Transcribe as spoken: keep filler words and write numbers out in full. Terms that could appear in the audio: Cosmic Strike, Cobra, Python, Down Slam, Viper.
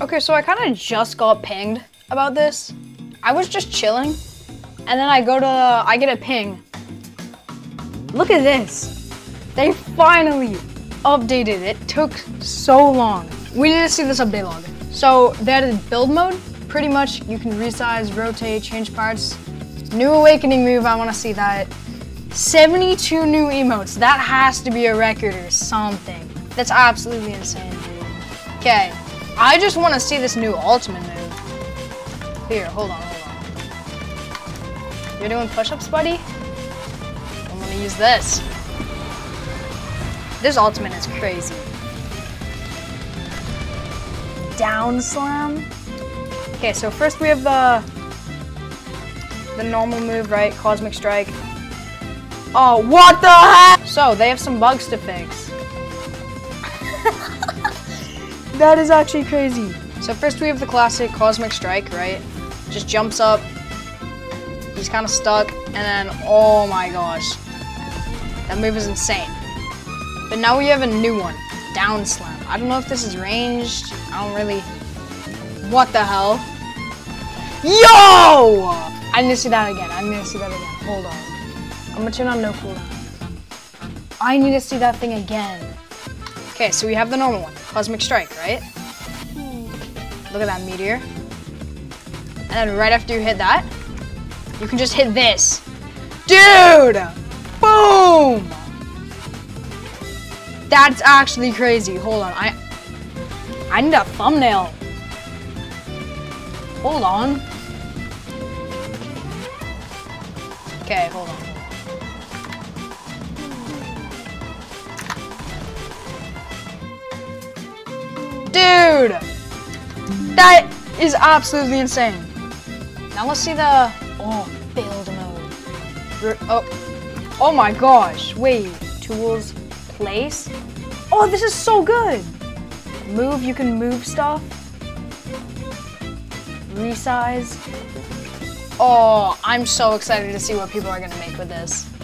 Okay, so I kind of just got pinged about this. I was just chilling, and then I go to, I get a ping. Look at this. They finally updated it. It took so long. We need to see this update log. So they added build mode. Pretty much you can resize, rotate, change parts. New awakening move, I want to see that. seventy-two new emotes. That has to be a record or something. That's absolutely insane. Okay, I just want to see this new ultimate move. Here, hold on, hold on. You're doing push-ups, buddy? I'm gonna use this. This ultimate is crazy. Down Slam. Okay, so first we have the the normal move, right? Cosmic Strike. Oh, what the heck? So they have some bugs to fix. That is actually crazy. So first we have the classic Cosmic Strike, right? Just jumps up. He's kind of stuck, and then oh my gosh, that move is insane. But now we have a new one, Down Slam. I don't know if this is ranged. I don't really. What the hell? Yo! I need to see that again. I need to see that again. Hold on. I'm gonna turn on no cooldown. I need to see that thing again. Okay, so we have the normal one, Cosmic Strike, right? Look at that meteor. And then right after you hit that, you can just hit this. Dude! Boom! That's actually crazy. Hold on. I I need a thumbnail. Hold on. Okay, hold on. Dude! That is absolutely insane. Now let's see the... Oh, build mode. Oh, oh my gosh. Wait. Tools, place. Oh, this is so good. Move, you can move stuff. Resize. Oh, I'm so excited to see what people are gonna make with this.